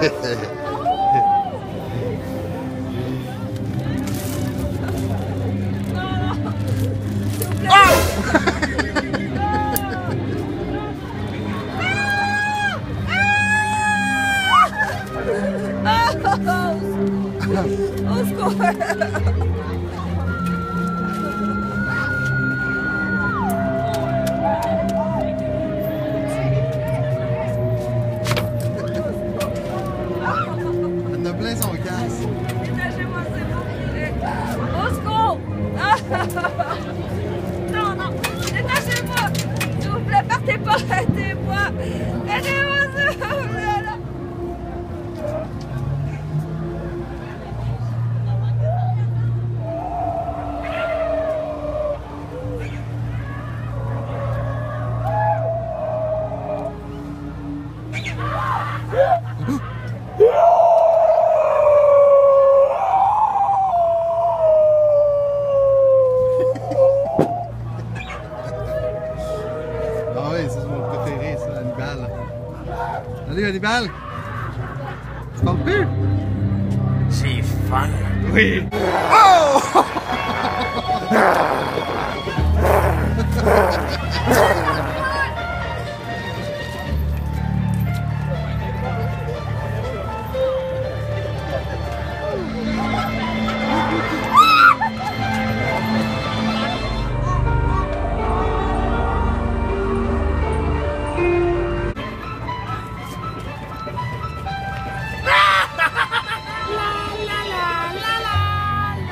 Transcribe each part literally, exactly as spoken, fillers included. Salut Hannibal! Tu parles plus? J'ai faim! Oui! Oh!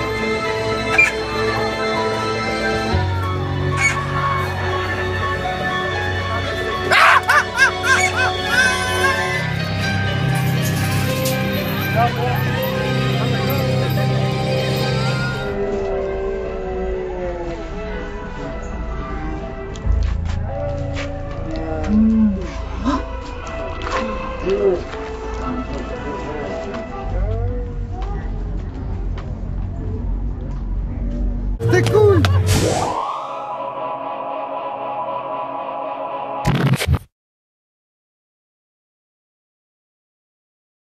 oh.